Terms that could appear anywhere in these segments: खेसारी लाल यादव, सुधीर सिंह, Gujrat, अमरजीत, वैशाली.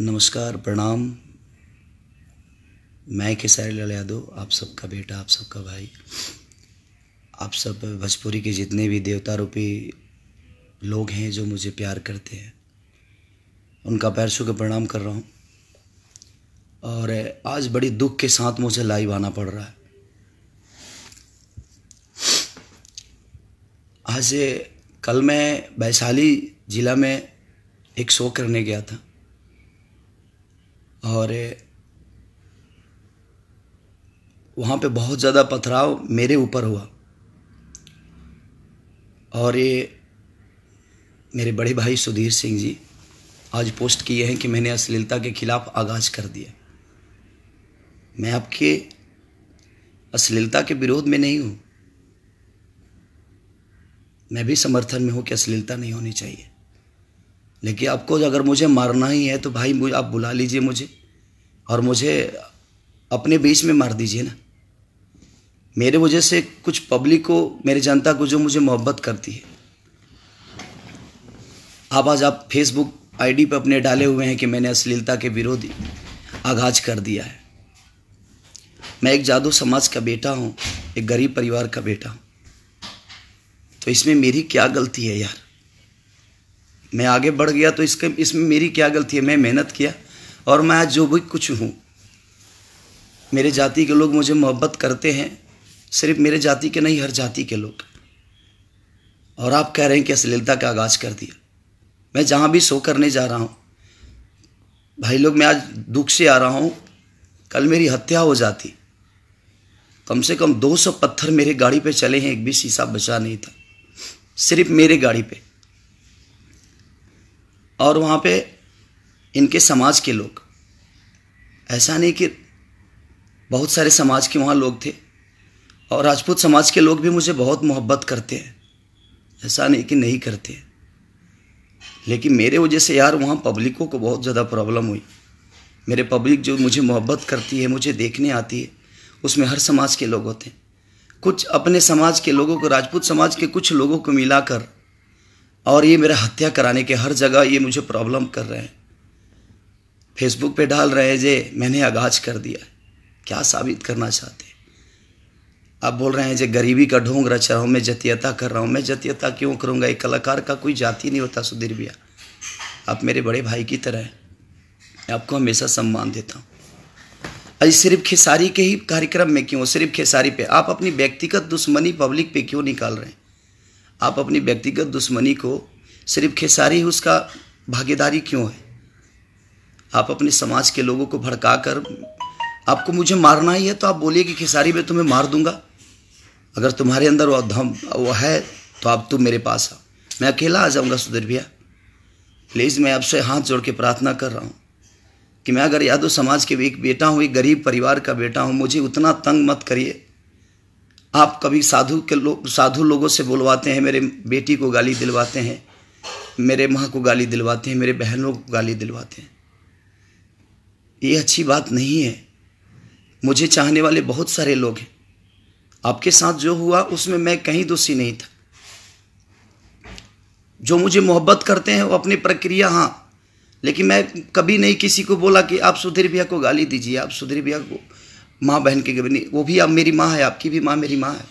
नमस्कार, प्रणाम। मैं खेसारी लाल यादव, आप सबका बेटा, आप सबका भाई, आप सब भोजपुरी के जितने भी देवता रूपी लोग हैं जो मुझे प्यार करते हैं, उनका पैर छू के प्रणाम कर रहा हूँ। और आज बड़ी दुख के साथ मुझे लाइव आना पड़ रहा है। आज कल मैं वैशाली ज़िला में एक शो करने गया था और वहाँ पे बहुत ज़्यादा पथराव मेरे ऊपर हुआ। और ये मेरे बड़े भाई सुधीर सिंह जी आज पोस्ट किए हैं कि मैंने अश्लीलता के खिलाफ आगाज़ कर दिया। मैं आपके अश्लीलता के विरोध में नहीं हूँ, मैं भी समर्थन में हूँ कि अश्लीलता नहीं होनी चाहिए। लेकिन आपको अगर मुझे मारना ही है तो भाई मुझे आप बुला लीजिए मुझे और मुझे अपने बीच में मार दीजिए ना। मेरे वजह से कुछ पब्लिक को, मेरे जनता को जो मुझे मोहब्बत करती है, आप फेसबुक आईडी पर अपने डाले हुए हैं कि मैंने अश्लीलता के विरोधी आगाज कर दिया है। मैं एक जादू समाज का बेटा हूँ, एक गरीब परिवार का बेटा हूँ, तो इसमें मेरी क्या गलती है यार? मैं आगे बढ़ गया तो इसमें मेरी क्या गलती है? मैं मेहनत किया और मैं आज जो भी कुछ हूँ, मेरे जाति के लोग मुझे मोहब्बत करते हैं, सिर्फ मेरे जाति के नहीं, हर जाति के लोग। और आप कह रहे हैं कि अश्लीलता का आगाज कर दिया। मैं जहाँ भी शो करने जा रहा हूँ, भाई लोग, मैं आज दुख से आ रहा हूँ। कल मेरी हत्या हो जाती, कम से कम 200 पत्थर मेरे गाड़ी पे चले हैं, एक भी शीशा बचा नहीं था, सिर्फ मेरे गाड़ी पे। और वहाँ पे इनके समाज के लोग, ऐसा नहीं कि बहुत सारे समाज के वहाँ लोग थे, और राजपूत समाज के लोग भी मुझे बहुत मोहब्बत करते हैं, ऐसा नहीं कि नहीं करते। लेकिन मेरे वजह से यार वहाँ पब्लिकों को बहुत ज़्यादा प्रॉब्लम हुई। मेरे पब्लिक जो मुझे मोहब्बत करती है, मुझे देखने आती है, उसमें हर समाज के लोग होते हैं। कुछ अपने समाज के लोगों को, राजपूत समाज के कुछ लोगों को मिलाकर, और ये मेरा हत्या कराने के हर जगह ये मुझे प्रॉब्लम कर रहे हैं, फेसबुक पे डाल रहे हैं जे मैंने आगाज कर दिया। क्या साबित करना चाहते हैं? आप बोल रहे हैं जे गरीबी का ढोंग रच रहा हूँ, मैं जतियता कर रहा हूँ। मैं जतियता क्यों करूँगा? एक कलाकार का कोई जाति नहीं होता सुधीर भैया, आप मेरे बड़े भाई की तरह हैं, मैं आपको हमेशा सम्मान देता हूँ। अरे सिर्फ खेसारी के ही कार्यक्रम में क्यों, सिर्फ खेसारी पे आप अपनी व्यक्तिगत दुश्मनी पब्लिक पे क्यों निकाल रहे हैं? आप अपनी व्यक्तिगत दुश्मनी को सिर्फ खेसारी उसका भागीदारी क्यों है? आप अपने समाज के लोगों को भड़का कर, आपको मुझे मारना ही है तो आप बोलिए कि खेसारी में तुम्हें मार दूंगा। अगर तुम्हारे अंदर वो है तो आप तुम मेरे पास आओ, मैं अकेला आ जाऊंगा। सुधीर भैया प्लीज़, मैं आपसे हाथ जोड़ के प्रार्थना कर रहा हूँ कि मैं अगर यादव समाज के एक बेटा हूँ, एक गरीब परिवार का बेटा हूँ, मुझे उतना तंग मत करिए। आप कभी साधु लोगों से बुलवाते हैं, मेरे बेटी को गाली दिलवाते हैं, मेरे माँ को गाली दिलवाते हैं, मेरे बहनों को गाली दिलवाते हैं। ये अच्छी बात नहीं है। मुझे चाहने वाले बहुत सारे लोग हैं। आपके साथ जो हुआ उसमें मैं कहीं दोषी नहीं था। जो मुझे मोहब्बत करते हैं वो अपनी प्रक्रिया, हाँ, लेकिन मैं कभी नहीं किसी को बोला कि आप सुधीर भैया को गाली दीजिए, आप सुधीर भैया को माँ बहन के कभी नहीं। वो भी आप मेरी माँ है, आपकी भी माँ मेरी माँ है।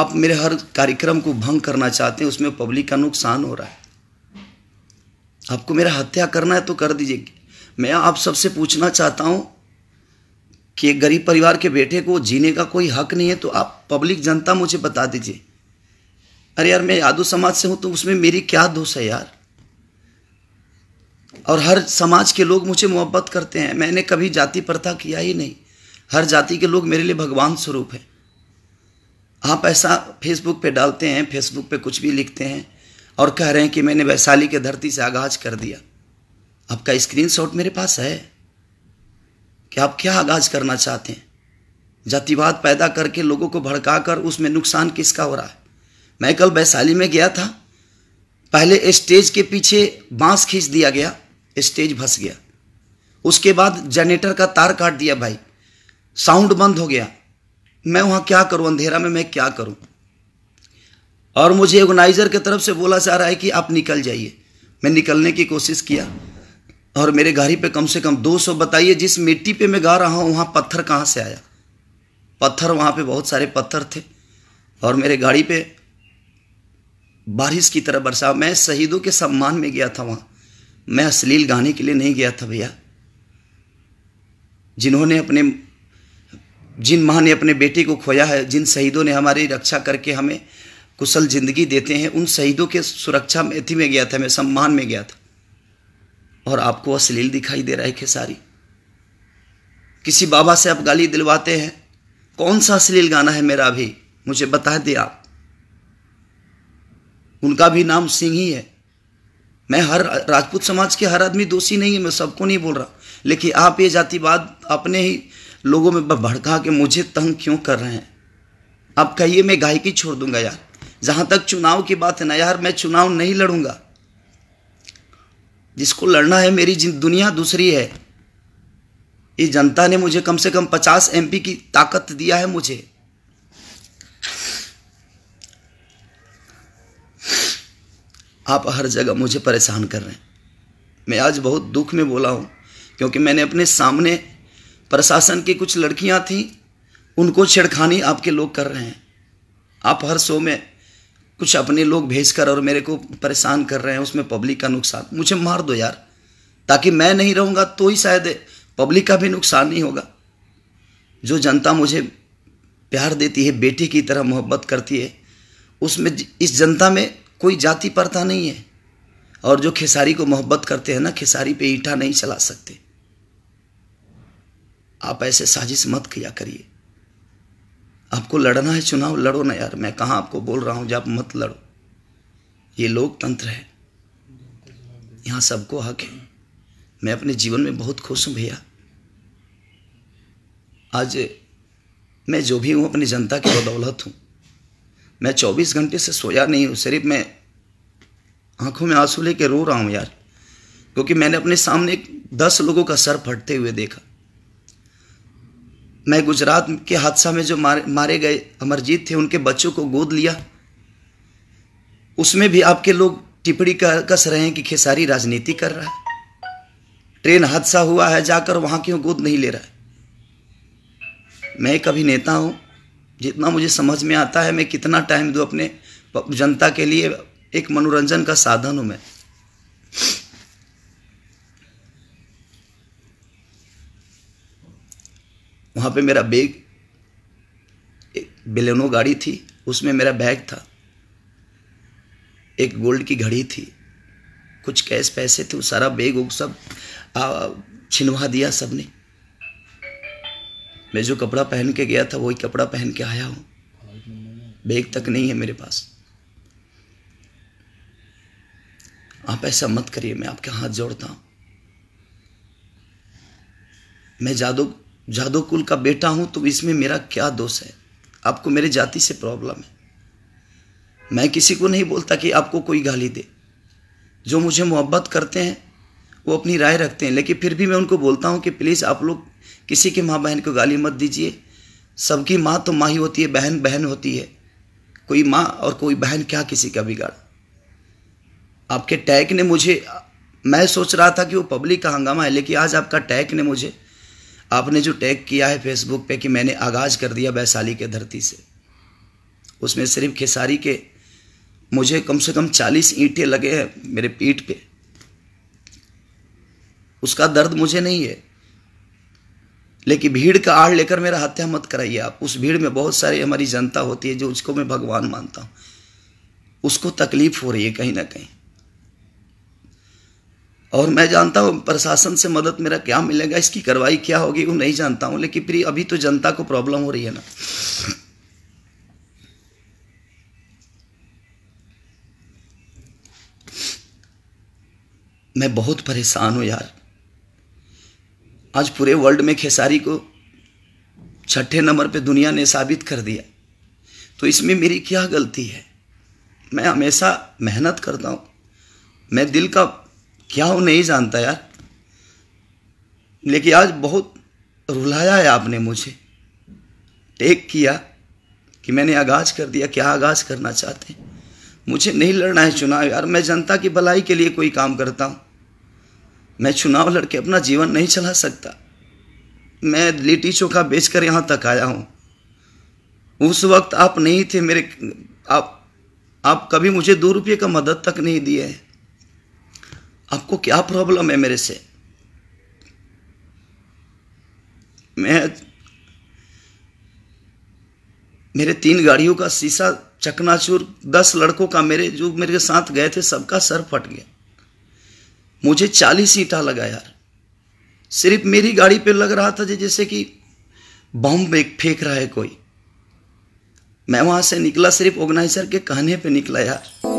आप मेरे हर कार्यक्रम को भंग करना चाहते हैं, उसमें पब्लिक का नुकसान हो रहा है। आपको मेरा हत्या करना है तो कर दीजिए। मैं आप सबसे पूछना चाहता हूँ कि एक गरीब परिवार के बेटे को जीने का कोई हक नहीं है तो आप पब्लिक जनता मुझे बता दीजिए। अरे यार मैं यादव समाज से हूँ तो उसमें मेरी क्या दोष है यार? और हर समाज के लोग मुझे मोहब्बत करते हैं, मैंने कभी जाति प्रथा किया ही नहीं। हर जाति के लोग मेरे लिए भगवान स्वरूप हैं। आप ऐसा फेसबुक पे डालते हैं, फेसबुक पे कुछ भी लिखते हैं और कह रहे हैं कि मैंने वैशाली के धरती से आगाज कर दिया। आपका स्क्रीनशॉट मेरे पास है कि आप क्या आगाज करना चाहते हैं। जातिवाद पैदा करके लोगों को भड़का कर उसमें नुकसान किसका हो रहा है? मैं कल वैशाली में गया था, पहले स्टेज के पीछे बांस खींच दिया गया, स्टेज फंस गया। उसके बाद जनरेटर का तार काट दिया भाई, साउंड बंद हो गया। मैं वहाँ क्या करूँ? अंधेरा में मैं क्या करूँ? और मुझे ऑर्गेनाइजर की तरफ से बोला जा रहा है कि आप निकल जाइए। मैं निकलने की कोशिश किया और मेरे गाड़ी पे कम से कम 200 बताइए। जिस मिट्टी पे मैं गा रहा हूँ वहाँ पत्थर कहाँ से आया? पत्थर वहाँ पे बहुत सारे पत्थर थे और मेरे गाड़ी पे बारिश की तरह बरसा। मैं शहीदों के सम्मान में गया था वहाँ, मैं अश्लील गाने के लिए नहीं गया था भैया। जिन माँ ने अपने बेटे को खोया है, जिन शहीदों ने हमारी रक्षा करके हमें कुशल जिंदगी देते हैं, उन शहीदों के सुरक्षा में मैं गया था, मैं सम्मान में गया था। और आपको अश्लील दिखाई दे रहा है खेसारी? किसी बाबा से आप गाली दिलवाते हैं। कौन सा अश्लील गाना है मेरा अभी मुझे बता दें आप। उनका भी नाम सिंह ही है। मैं हर राजपूत समाज के हर आदमी दोषी नहीं है, मैं सबको नहीं बोल रहा, लेकिन आप ये जातिवाद अपने ही लोगों में भड़का के मुझे तंग क्यों कर रहे हैं? आप कहिए मैं गायकी छोड़ दूंगा यार। जहाँ तक चुनाव की बात है ना यार, मैं चुनाव नहीं लड़ूंगा। जिसको लड़ना है, मेरी दुनिया दूसरी है। ये जनता ने मुझे कम से कम 50 MP की ताकत दिया है मुझे। आप हर जगह मुझे परेशान कर रहे हैं। मैं आज बहुत दुख में बोला हूँ, क्योंकि मैंने अपने सामने प्रशासन की कुछ लड़कियाँ थीं, उनको छेड़खानी आपके लोग कर रहे हैं। आप हर शो में कुछ अपने लोग भेजकर और मेरे को परेशान कर रहे हैं, उसमें पब्लिक का नुकसान। मुझे मार दो यार, ताकि मैं नहीं रहूँगा तो ही शायद पब्लिक का भी नुकसान नहीं होगा। जो जनता मुझे प्यार देती है, बेटे की तरह मोहब्बत करती है, उसमें इस जनता में कोई जाति पड़ता नहीं है। और जो खेसारी को मोहब्बत करते हैं ना, खेसारी पे ईंटा नहीं चला सकते। आप ऐसे साजिश मत किया करिए। आपको लड़ना है चुनाव, लड़ो ना यार। मैं कहाँ आपको बोल रहा हूँ जब मत लड़ो। ये लोकतंत्र है, यहाँ सबको हक है। मैं अपने जीवन में बहुत खुश हूँ भैया। आज मैं जो भी हूँ अपनी जनता की बदौलत हूँ। मैं 24 घंटे से सोया नहीं हूँ, सिर्फ मैं आंखों में आंसू लेके रो रहा हूँ यार, क्योंकि मैंने अपने सामने 10 लोगों का सर फटते हुए देखा। मैं गुजरात के हादसा में जो मारे गए अमरजीत थे, उनके बच्चों को गोद लिया। उसमें भी आपके लोग टिप्पणी कस रहे हैं कि खेसारी राजनीति कर रहा है। ट्रेन हादसा हुआ है, जाकर वहाँ क्यों गोद नहीं ले रहा है? मैं कभी नेता हूँ, जितना मुझे समझ में आता है मैं कितना टाइम दूँ अपने जनता के लिए। एक मनोरंजन का साधन हूँ मैं। वहाँ पे मेरा बैग, एक बेलेनो गाड़ी थी, उसमें मेरा बैग था, एक गोल्ड की घड़ी थी, कुछ कैश पैसे थे। वो सारा बैग वो सब छिनवा दिया सबने। मैं जो कपड़ा पहन के गया था वही कपड़ा पहन के आया हूँ। बैग तक नहीं है मेरे पास। आप ऐसा मत करिए, मैं आपके हाथ जोड़ता हूँ। मैं जादो कुल का बेटा हूँ, तो इसमें मेरा क्या दोष है? आपको मेरे जाति से प्रॉब्लम है। मैं किसी को नहीं बोलता कि आपको कोई गाली दे। जो मुझे मोहब्बत करते हैं वो अपनी राय रखते हैं, लेकिन फिर भी मैं उनको बोलता हूँ कि प्लीज़ आप लोग किसी के माँ बहन को गाली मत दीजिए। सबकी माँ तो माँ ही होती है, बहन बहन होती है। कोई माँ और कोई बहन क्या किसी का बिगाड़ा? आपके टैग ने मुझे, मैं सोच रहा था कि वो पब्लिक का हंगामा है, लेकिन आज आपका टैग ने मुझे, आपने जो टैग किया है फेसबुक पे कि मैंने आगाज़ कर दिया वैशाली के धरती से, उसमें सिर्फ खेसारी के मुझे कम से कम 40 ईंटें लगे हैं मेरे पीठ पे। उसका दर्द मुझे नहीं है, लेकिन भीड़ का आड़ लेकर मेरा हत्या मत कराइए आप। उस भीड़ में बहुत सारी हमारी जनता होती है, जो उसको मैं भगवान मानता हूँ। उसको तकलीफ हो रही है कहीं ना कहीं, और मैं जानता हूँ प्रशासन से मदद मेरा क्या मिलेगा, इसकी कार्रवाई क्या होगी वो नहीं जानता हूँ, लेकिन फिर अभी तो जनता को प्रॉब्लम हो रही है ना। मैं बहुत परेशान हूँ यार। आज पूरे वर्ल्ड में खेसारी को 6ठे नंबर पे दुनिया ने साबित कर दिया, तो इसमें मेरी क्या गलती है? मैं हमेशा मेहनत करता हूँ। मैं दिल का क्या वो नहीं जानता यार, लेकिन आज बहुत रुलाया है आपने मुझे। टेक किया कि मैंने आगाज़ कर दिया। क्या आगाज़ करना चाहते हैं? मुझे नहीं लड़ना है चुनाव यार। मैं जनता की भलाई के लिए कोई काम करता हूँ। मैं चुनाव लड़के अपना जीवन नहीं चला सकता। मैं लिट्टी चोखा बेचकर यहाँ तक आया हूँ। उस वक्त आप नहीं थे मेरे, आप कभी मुझे 2 रुपये का मदद तक नहीं दिए है। आपको क्या प्रॉब्लम है मेरे से? मेरे 3 गाड़ियों का शीशा चकनाचूर, 10 लड़कों का, जो मेरे साथ गए थे सबका सर फट गया। मुझे 40 ईंटा लगा यार, सिर्फ मेरी गाड़ी पे लग रहा था जैसे कि बम फेंक रहा है कोई। मैं वहां से निकला सिर्फ ऑर्गेनाइजर के कहने पे निकला यार।